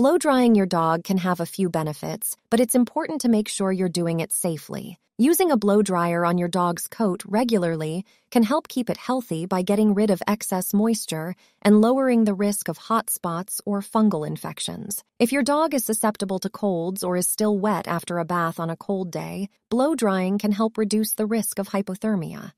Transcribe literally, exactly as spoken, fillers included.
Blow drying your dog can have a few benefits, but it's important to make sure you're doing it safely. Using a blow dryer on your dog's coat regularly can help keep it healthy by getting rid of excess moisture and lowering the risk of hot spots or fungal infections. If your dog is susceptible to colds or is still wet after a bath on a cold day, blow drying can help reduce the risk of hypothermia.